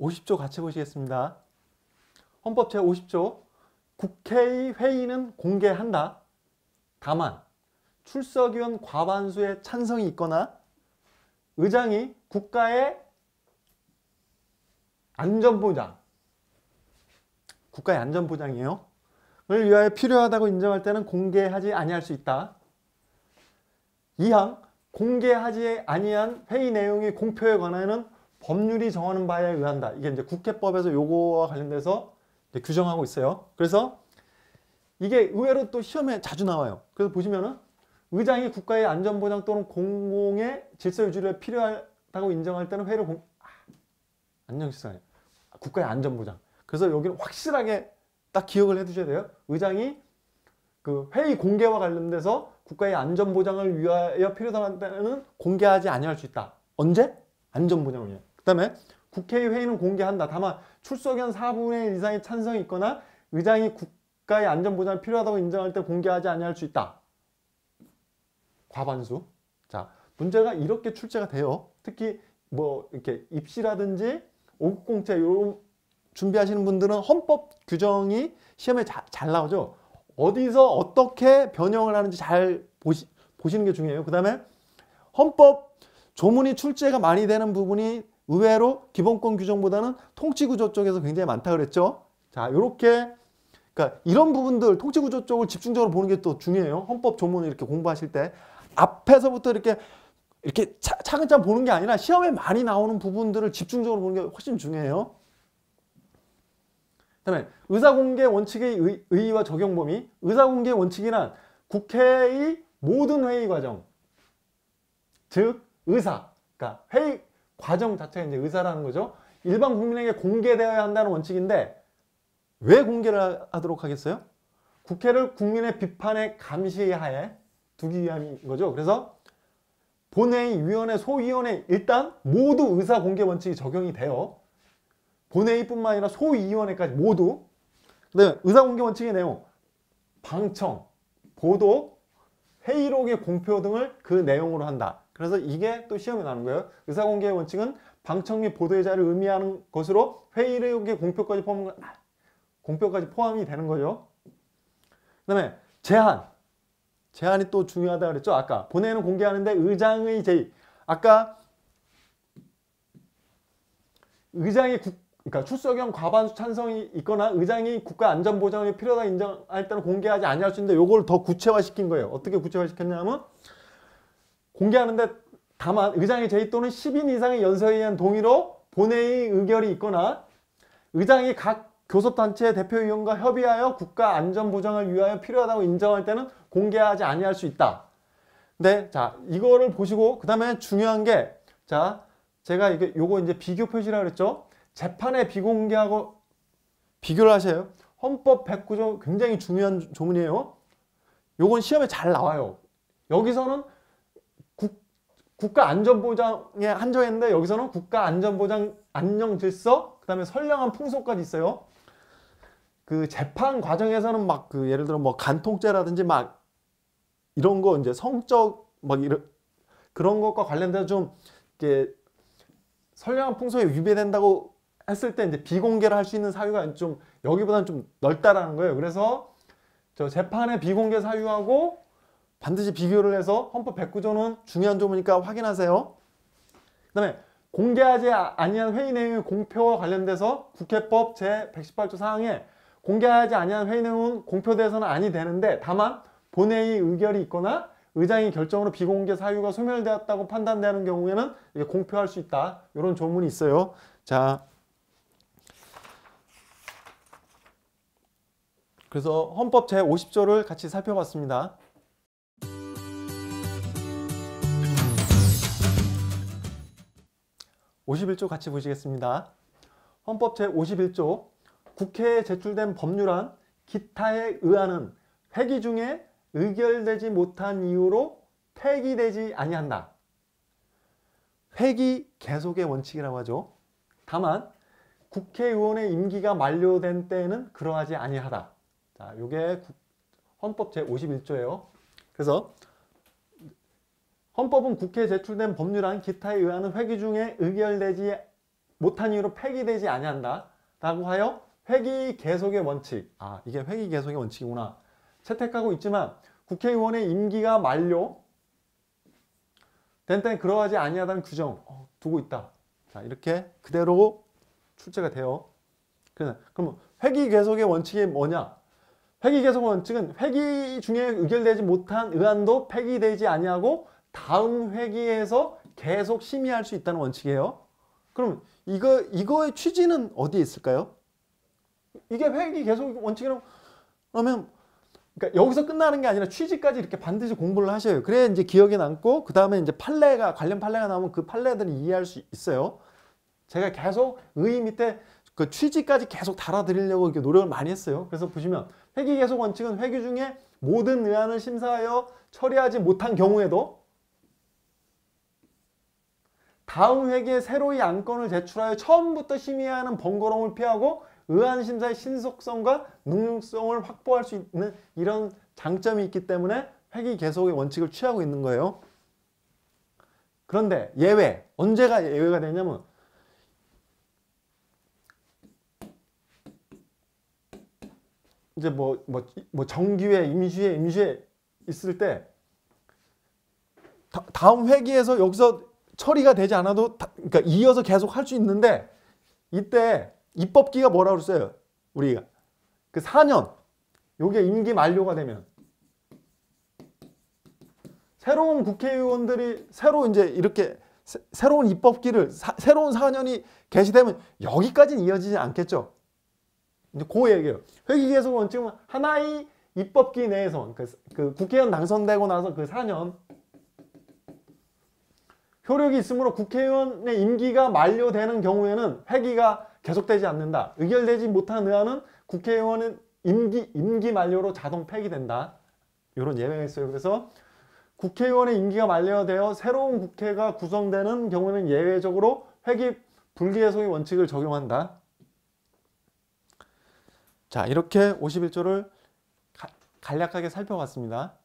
50조 같이 보시겠습니다. 헌법 제50조 국회의 회의는 공개한다. 다만 출석위원 과반수의 찬성이 있거나 의장이 국가의 안전보장이에요. 을 위하여 필요하다고 인정할 때는 공개하지 아니할 수 있다. 2항 공개하지 아니한 회의 내용의 공표에 관하여는 법률이 정하는 바에 의한다. 이게 이제 국회법에서 요거와 관련돼서 이제 규정하고 있어요. 그래서 이게 의외로 또 시험에 자주 나와요. 그래서 보시면은 의장이 국가의 안전보장 또는 공공의 질서유지를 필요하다고 인정할 때는 회의를 국가의 안전보장. 그래서 여기는 확실하게 딱 기억을 해두셔야 돼요. 의장이 그 회의 공개와 관련돼서 국가의 안전보장을 위하여 필요한 때는 공개하지 아니할 수 있다. 언제? 안전보장을 위해. 그 다음에 국회의 회의는 공개한다. 다만 출석위원 4분의 1 이상의 찬성이 있거나 의장이 국가의 안전보장을 필요하다고 인정할 때 공개하지 아니할 수 있다. 과반수. 자, 문제가 이렇게 출제가 돼요. 특히 뭐 이렇게 입시라든지 오국공채 이런 준비하시는 분들은 헌법 규정이 시험에 잘 나오죠. 어디서 어떻게 변형을 하는지 잘 보시는 게 중요해요. 그 다음에 헌법 조문이 출제가 많이 되는 부분이 의외로 기본권 규정보다는 통치구조 쪽에서 굉장히 많다 그랬죠. 자, 요렇게 그러니까 이런 부분들 통치구조 쪽을 집중적으로 보는 게 또 중요해요. 헌법 조문을 이렇게 공부하실 때 앞에서부터 이렇게 차근차근 보는 게 아니라 시험에 많이 나오는 부분들을 집중적으로 보는 게 훨씬 중요해요. 그다음에 의사공개 원칙의 의의와 적용 범위. 의사공개 원칙이란 국회의 모든 회의 과정, 즉 의사, 그러니까 회의 과정 자체가 이제 의사라는 거죠. 일반 국민에게 공개되어야 한다는 원칙인데 왜 공개를 하도록 하겠어요? 국회를 국민의 비판에 감시하에 두기 위함인 거죠. 그래서 본회의, 위원회, 소위원회 일단 모두 의사공개 원칙이 적용이 돼요. 본회의뿐만 아니라 소위원회까지 모두. 그다음에 의사공개 원칙의 내용, 방청, 보도, 회의록의 공표 등을 그 내용으로 한다. 그래서 이게 또 시험에 나오는 거예요. 의사공개의 원칙은 방청 및 보도의 자유를 의미하는 것으로 회의록의 공표까지 포함이 되는 거죠. 그다음에 제한이 또 중요하다 그랬죠. 아까 본회의는 공개하는데 의장의 제의. 아까 의장이 그러니까 출석위원 과반수 찬성이 있거나 의장이 국가 안전보장이 필요하다 인정할 때는 공개하지 아니할 수 있는데 요걸 더 구체화시킨 거예요. 어떻게 구체화시켰냐면 공개하는데 다만 의장의 제의 또는 10인 이상의 연서에 의한 동의로 본회의 의결이 있거나 의장이 각 교섭단체의 대표위원과 협의하여 국가 안전보장을 위하여 필요하다고 인정할 때는 공개하지 아니할 수 있다. 네, 자 이거를 보시고 그 다음에 중요한 게 자. 제가 이게 요거 이제 비교 표시라고 그랬죠. 재판에 비공개하고 비교를 하세요. 헌법 109조 굉장히 중요한 조문이에요. 요건 시험에 잘 나와요. 여기서는 국가 안전보장에 한정했는데 여기서는 국가 안전보장, 안녕질서, 그 다음에 선량한 풍속까지 있어요. 그 재판 과정에서는 막 그 예를 들어 뭐 간통죄라든지 막 이런 거 이제 성적 막 이런 그런 것과 관련돼서 좀 이렇게 선량한 풍속에 위배된다고 했을 때 이제 비공개를 할 수 있는 사유가 좀 여기보다는 좀 넓다라는 거예요. 그래서 저 재판의 비공개 사유하고 반드시 비교를 해서 헌법 109조는 중요한 조문이니까 확인하세요. 그다음에 공개하지 아니한 회의 내용의 공표와 관련돼서 국회법 제118조 사항에 공개하지 아니한 회의 내용은 공표돼서는 아니 되는데 다만 본회의 의결이 있거나 의장이 결정으로 비공개 사유가 소멸되었다고 판단되는 경우에는 이게 공표할 수 있다. 이런 조문이 있어요. 자, 그래서 헌법 제50조를 같이 살펴봤습니다. (51조) 같이 보시겠습니다. 헌법 제51조 국회에 제출된 법률안 기타에 의하는 회기 중에 의결되지 못한 이유로 폐기되지 아니한다. 회기 계속의 원칙이라고 하죠. 다만 국회의원의 임기가 만료된 때에는 그러하지 아니하다. 자, 요게 헌법 제51조예요. 그래서 헌법은 국회에 제출된 법률안 기타에 의하는 회기 중에 의결되지 못한 이유로 폐기되지 아니한다 라고 하여 회기 계속의 원칙, 아 이게 회기 계속의 원칙이구나, 채택하고 있지만 국회의원의 임기가 만료 된 때는 그러하지 아니하다는 규정 두고 있다. 자, 이렇게 그대로 출제가 돼요. 그러면 회기 계속의 원칙이 뭐냐? 회기 계속 원칙은 회기 중에 의결되지 못한 의안도 폐기되지 아니하고 다음 회기에서 계속 심의할 수 있다는 원칙이에요. 그럼 이거의 취지는 어디에 있을까요? 이게 회기 계속 원칙이라면, 그러면 그러니까 여기서 끝나는 게 아니라 취지까지 이렇게 반드시 공부를 하셔요. 그래야 이제 기억에 남고, 그 다음에 이제 판례가, 관련 판례가 나오면 그 판례들을 이해할 수 있어요. 제가 계속 의 밑에 그 취지까지 계속 달아드리려고 이렇게 노력을 많이 했어요. 그래서 보시면 회기 계속 원칙은 회기 중에 모든 의안을 심사하여 처리하지 못한 경우에도 다음 회기에 새로이 안건을 제출하여 처음부터 심의하는 번거로움을 피하고 의안 심사의 신속성과 능률성을 확보할 수 있는 이런 장점이 있기 때문에 회기 계속의 원칙을 취하고 있는 거예요. 그런데 예외, 언제가 예외가 되냐면 이제 정기회, 임시회 있을 때 다음 회기에서 여기서 처리가 되지 않아도 그러니까 이어서 계속 할 수 있는데, 이때 입법기가 뭐라고 써요? 우리가 그 4년, 요게 임기 만료가 되면 새로운 국회의원들이 새로 이제 이렇게 새로운 입법기를 새로운 4년이 개시되면 여기까지는 이어지지 않겠죠. 이제 그 얘기예요. 회기 계속 원칙은 하나의 입법기 내에서 그 국회의원 당선되고 나서 그 4년 효력이 있으므로 국회의원의 임기가 만료되는 경우에는 회기가 계속되지 않는다. 의결되지 못한 의안은 국회의원은 임기 만료로 자동 폐기된다. 이런 예외가 있어요. 그래서 국회의원의 임기가 만료되어 새로운 국회가 구성되는 경우에는 예외적으로 회기 불기계속의 원칙을 적용한다. 자, 이렇게 51조를 간략하게 살펴봤습니다.